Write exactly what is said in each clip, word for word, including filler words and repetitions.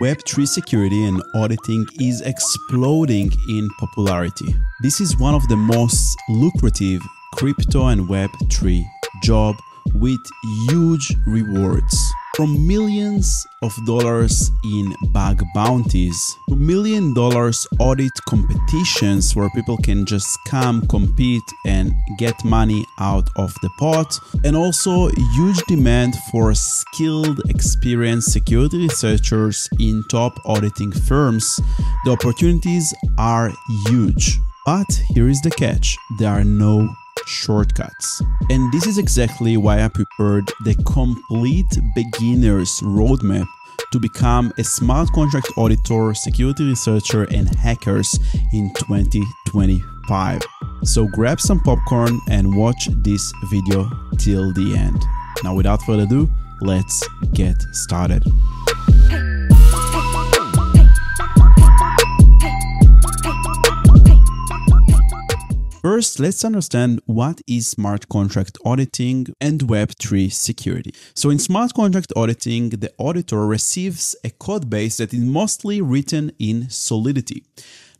Web three security and auditing is exploding in popularity. This is one of the most lucrative crypto and Web three job with huge rewards. From millions of dollars in bug bounties to million dollars audit competitions where people can just come, compete and get money out of the pot, and also huge demand for skilled, experienced security researchers in top auditing firms. The opportunities are huge. But here is the catch, there are no shortcuts. And this is exactly why I prepared the complete beginner's roadmap to become a smart contract auditor, security researcher, and hackers in twenty twenty-five. So grab some popcorn and watch this video till the end. Now, without further ado, let's get started. First, let's understand what is smart contract auditing and Web three security. So in smart contract auditing, the auditor receives a code base that is mostly written in Solidity.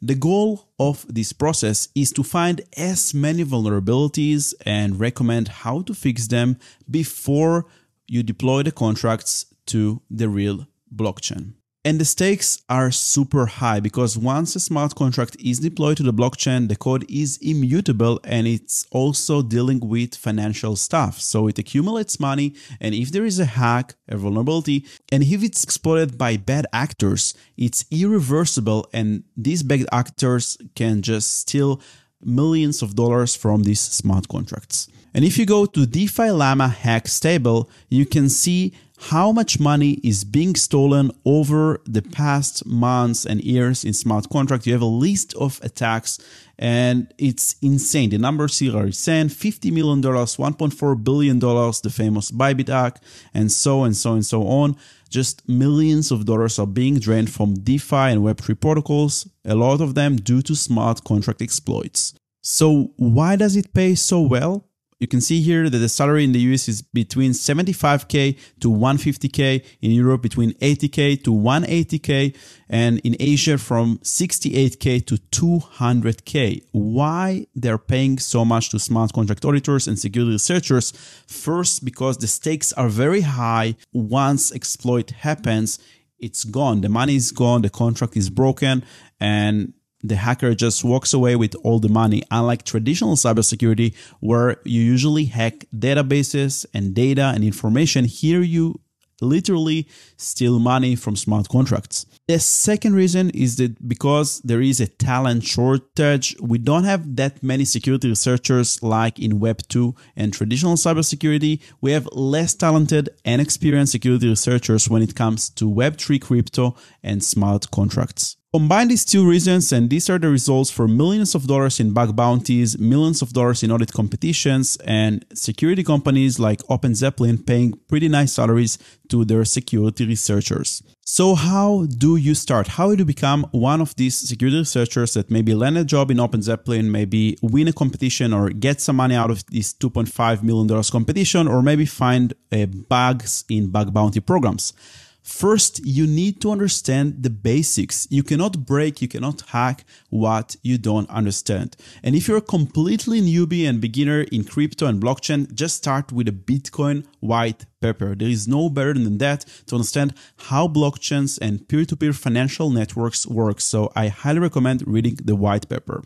The goal of this process is to find as many vulnerabilities and recommend how to fix them before you deploy the contracts to the real blockchain. And the stakes are super high because once a smart contract is deployed to the blockchain, the code is immutable and it's also dealing with financial stuff. So it accumulates money, and if there is a hack, a vulnerability, and if it's exploited by bad actors, it's irreversible, and these bad actors can just steal millions of dollars from these smart contracts. And if you go to DeFi Llama hacks table, you can see how much money is being stolen over the past months and years in smart contract. You have a list of attacks and it's insane. The numbers here are insane. fifty million dollars, one point four billion dollars, the famous Bybit hack, and so and so and so on. Just millions of dollars are being drained from DeFi and Web three protocols, a lot of them due to smart contract exploits. So why does it pay so well? You can see here that the salary in the U S is between seventy-five K to one hundred fifty K, in Europe between eighty K to one hundred eighty K, and in Asia from sixty-eight K to two hundred K. Why they're paying so much to smart contract auditors and security researchers? First, because the stakes are very high. Once exploit happens, it's gone. The money is gone, the contract is broken, and the hacker just walks away with all the money, unlike traditional cybersecurity where you usually hack databases and data and information. Here you literally steal money from smart contracts. The second reason is that because there is a talent shortage, we don't have that many security researchers like in Web two and traditional cybersecurity. We have less talented and experienced security researchers when it comes to Web three crypto and smart contracts. Combine these two reasons and these are the results for millions of dollars in bug bounties, millions of dollars in audit competitions, and security companies like OpenZeppelin paying pretty nice salaries to their security researchers. So how do you start? How do you become one of these security researchers that maybe land a job in OpenZeppelin, maybe win a competition or get some money out of this two point five million dollars competition, or maybe find uh, bugs in bug bounty programs? First, you need to understand the basics. You cannot break, you cannot hack what you don't understand. And if you're a completely newbie and beginner in crypto and blockchain, just start with a Bitcoin white paper. There is no better than that to understand how blockchains and peer-to-peer financial networks work. So I highly recommend reading the white paper.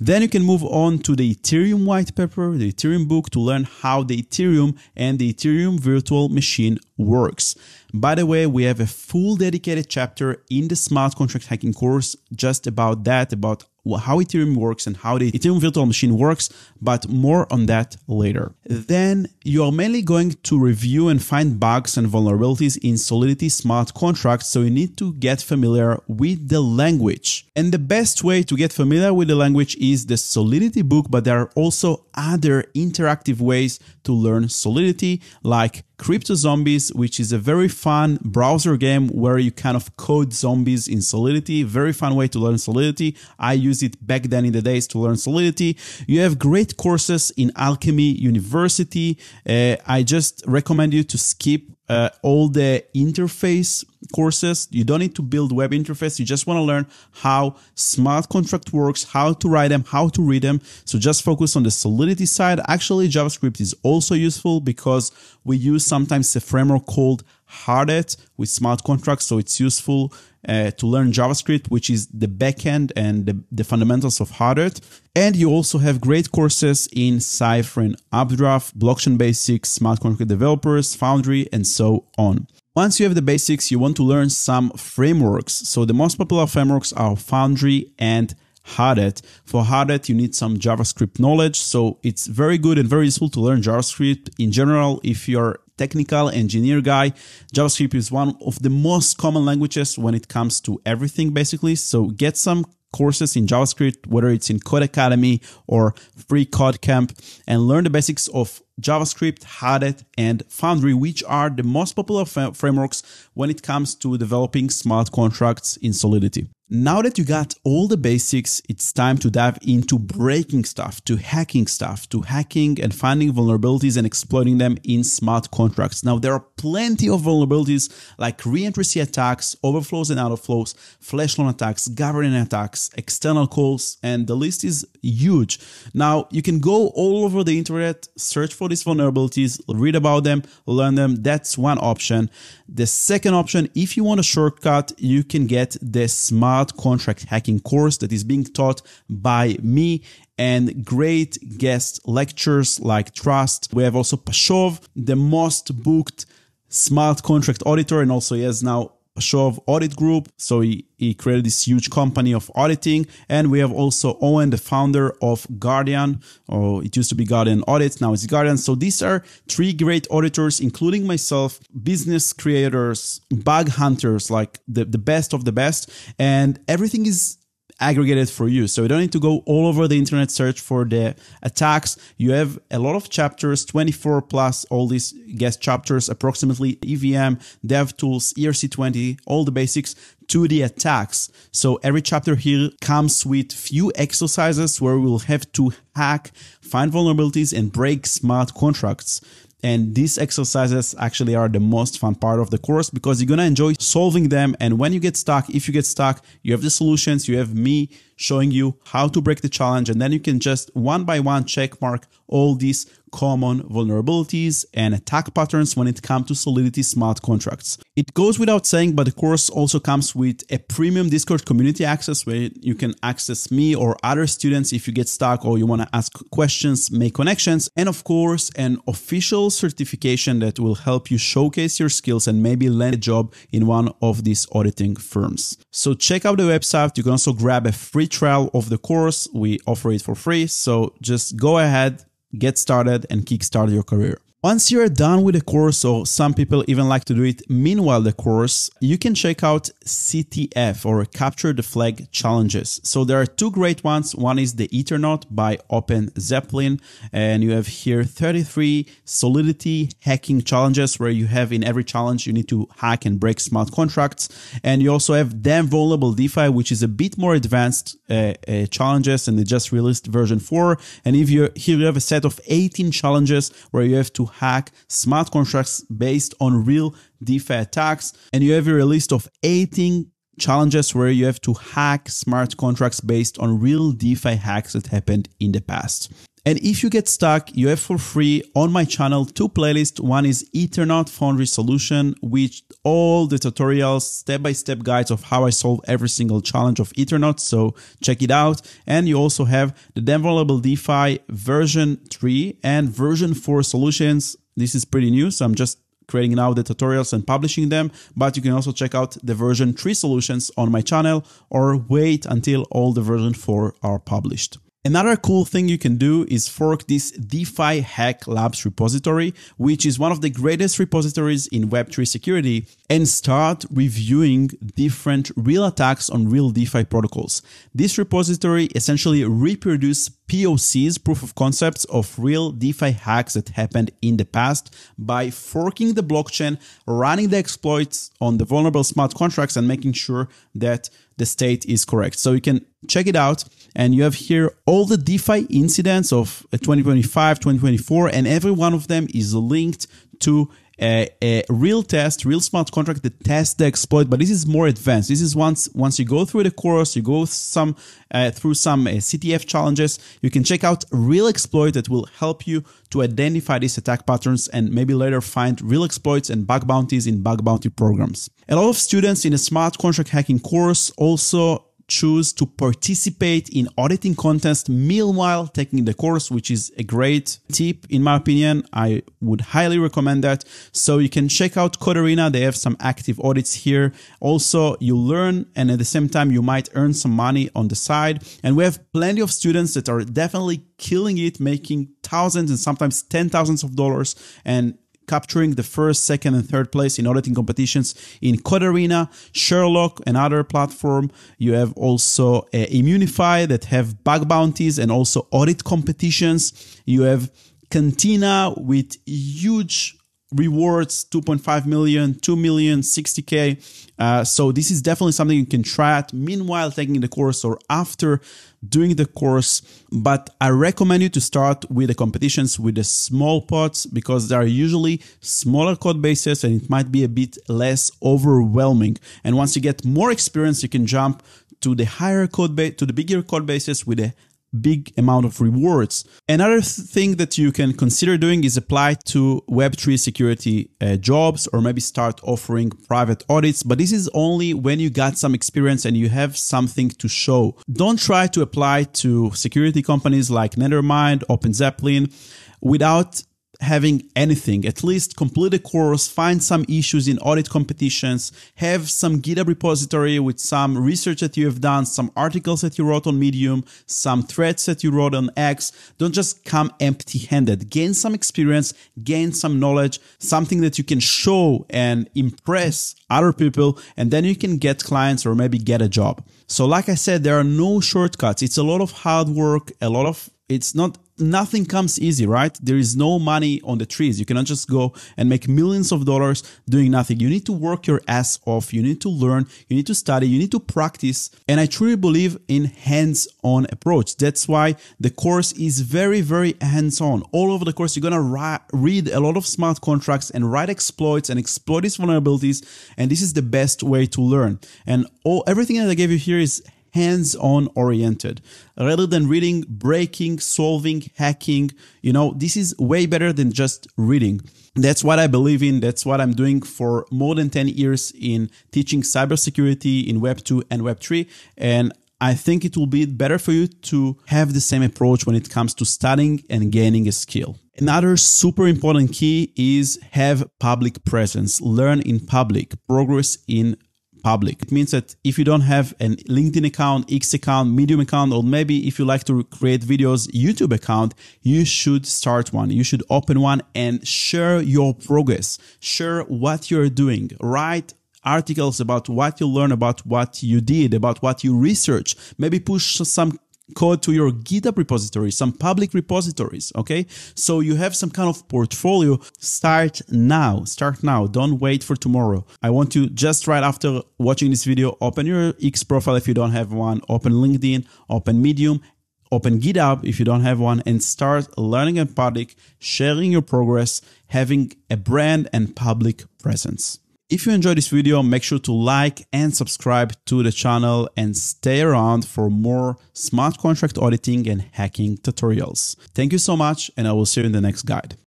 Then you can move on to the Ethereum white paper, the Ethereum book, to learn how the Ethereum and the Ethereum virtual machine works. By the way, we have a full dedicated chapter in the smart contract hacking course just about that, about how Ethereum works and how the Ethereum virtual machine works, but more on that later. Then you are mainly going to review and find bugs and vulnerabilities in Solidity smart contracts, so you need to get familiar with the language. And the best way to get familiar with the language is the Solidity book, but there are also other interactive ways to learn Solidity, like Crypto Zombies, which is a very fun browser game where you kind of code zombies in Solidity. Very fun way to learn Solidity. I used it back then in the days to learn Solidity. You have great courses in Alchemy University. Uh, I just recommend you to skip uh, all the interface courses. You don't need to build web interface. You just want to learn how smart contract works, how to write them, how to read them. So just focus on the Solidity side. Actually, JavaScript is also useful because we use sometimes a framework called Hardhat with smart contracts. So it's useful uh, to learn JavaScript, which is the backend and the, the fundamentals of Hardhat. And you also have great courses in Cypher and Updraft, blockchain basics, smart contract developers, Foundry, and so on. Once you have the basics, you want to learn some frameworks. So the most popular frameworks are Foundry and Hardhat. For Hardhat, you need some JavaScript knowledge. So it's very good and very useful to learn JavaScript in general. If you're technical engineer guy, JavaScript is one of the most common languages when it comes to everything, basically. So get some courses in JavaScript, whether it's in Code Academy or Free Code Camp, and learn the basics of JavaScript, Hardhat, and Foundry, which are the most popular f- frameworks when it comes to developing smart contracts in Solidity. Now that you got all the basics, it's time to dive into breaking stuff, to hacking stuff, to hacking and finding vulnerabilities and exploiting them in smart contracts. Now, there are plenty of vulnerabilities like re-entry attacks, overflows and outflows, flash loan attacks, governance attacks, external calls, and the list is huge. Now, you can go all over the internet, search for these vulnerabilities, read about them, learn them. That's one option. The second option, if you want a shortcut, you can get the smart contract hacking course that is being taught by me and great guest lectures like Trust. We have also Pashov, the most booked smart contract auditor, and also he has now Pashov Audit Group. So he, he created this huge company of auditing. And we have also Owen, the founder of Guardian, or it used to be Guardian Audit, now it's Guardian. So these are three great auditors, including myself, business creators, bug hunters, like the, the best of the best. And everything is aggregated for you. So you don't need to go all over the internet search for the attacks. You have a lot of chapters, twenty-four plus all these guest chapters, approximately E V M, DevTools, E R C twenty, all the basics to the attacks. So every chapter here comes with few exercises where we'll have to hack, find vulnerabilities, and break smart contracts. And these exercises actually are the most fun part of the course because you're going to enjoy solving them. And when you get stuck, if you get stuck, you have the solutions, you have me showing you how to break the challenge. And then you can just one by one check mark all these common vulnerabilities and attack patterns when it comes to Solidity smart contracts. It goes without saying, but the course also comes with a premium Discord community access where you can access me or other students if you get stuck or you want to ask questions, make connections, and of course, an official certification that will help you showcase your skills and maybe land a job in one of these auditing firms. So check out the website. You can also grab a free trial of the course. We offer it for free. So just go ahead, get started, and kickstart your career. Once you're done with the course, or some people even like to do it meanwhile the course, you can check out C T F or Capture the Flag challenges. So there are two great ones. One is the Ethernaut by OpenZeppelin, and you have here thirty-three Solidity hacking challenges where you have in every challenge you need to hack and break smart contracts. And you also have Damn Vulnerable DeFi, which is a bit more advanced uh, uh, challenges, and they just released version four. And if you here you have a set of eighteen challenges where you have to hack smart contracts based on real DeFi attacks. And you have a list of eighteen challenges where you have to hack smart contracts based on real DeFi hacks that happened in the past. And if you get stuck, you have for free on my channel two playlists. One is Ethernaut Foundry Solution, which all the tutorials, step-by-step guides of how I solve every single challenge of Ethernaut. So check it out. And you also have the Damn Vulnerable DeFi version three and version four solutions. This is pretty new, so I'm just creating now the tutorials and publishing them, but you can also check out the version three solutions on my channel or wait until all the version four are published. Another cool thing you can do is fork this DeFi Hack Labs repository, which is one of the greatest repositories in web three security, and start reviewing different real attacks on real DeFi protocols. This repository essentially reproduces P O Cs, proof of concepts, of real DeFi hacks that happened in the past by forking the blockchain, running the exploits on the vulnerable smart contracts, and making sure that the state is correct. So you can check it out. And you have here all the DeFi incidents of twenty twenty-five, twenty twenty-four, and every one of them is linked to a, a real test, real smart contract that tests the exploit. But this is more advanced. This is once once you go through the course, you go some uh, through some uh, C T F challenges, you can check out real exploit that will help you to identify these attack patterns and maybe later find real exploits and bug bounties in bug bounty programs. A lot of students in a smart contract hacking course also choose to participate in auditing contests meanwhile taking the course, which is a great tip in my opinion. I would highly recommend that. So you can check out Code four rena. They have some active audits here. Also, you learn and at the same time you might earn some money on the side. And we have plenty of students that are definitely killing it, making thousands and sometimes ten thousands of dollars and capturing the first, second, and third place in auditing competitions in Code four rena, Sherlock, another platform. You have also uh, Immunefi that have bug bounties and also audit competitions. You have Cantina with huge rewards, two point five million, two million, sixty K. Uh, so this is definitely something you can try out meanwhile taking the course or after doing the course. But I recommend you to start with the competitions with the small pots, because there are usually smaller code bases and it might be a bit less overwhelming. And once you get more experience, you can jump to the higher code base, to the bigger code bases with a big amount of rewards. Another thing that you can consider doing is apply to web three security uh, jobs, or maybe start offering private audits. But this is only when you got some experience and you have something to show. Don't try to apply to security companies like Nethermind, OpenZeppelin without having anything. At least complete a course, find some issues in audit competitions, have some GitHub repository with some research that you have done, some articles that you wrote on Medium, some threads that you wrote on X. Don't just come empty-handed. Gain some experience, gain some knowledge, something that you can show and impress other people, and then you can get clients or maybe get a job. So like I said, there are no shortcuts. It's a lot of hard work, a lot of it's not nothing comes easy, right? There is no money on the trees. You cannot just go and make millions of dollars doing nothing. You need to work your ass off. You need to learn. You need to study. You need to practice. And I truly believe in hands-on approach. That's why the course is very, very hands-on. All over the course, you're going to read a lot of smart contracts and write exploits and exploit these vulnerabilities. And this is the best way to learn. And all everything that I gave you here is hands-on oriented, rather than reading, breaking, solving, hacking. You know, this is way better than just reading. That's what I believe in. That's what I'm doing for more than ten years in teaching cybersecurity in web two and web three. And I think it will be better for you to have the same approach when it comes to studying and gaining a skill. Another super important key is have public presence, learn in public, progress in public. It means that if you don't have a LinkedIn account, X account, Medium account, or maybe if you like to create videos, YouTube account, you should start one. You should open one and share your progress. Share what you're doing. Write articles about what you learn, about what you did, about what you research. Maybe push some code to your GitHub repository, some public repositories, okay? So you have some kind of portfolio. Start now, start now, don't wait for tomorrow. I want you just right after watching this video, open your X profile if you don't have one, open LinkedIn, open Medium, open GitHub if you don't have one, and start learning in public, sharing your progress, having a brand and public presence. If you enjoyed this video, make sure to like and subscribe to the channel and stay around for more smart contract auditing and hacking tutorials. Thank you so much, and I will see you in the next guide.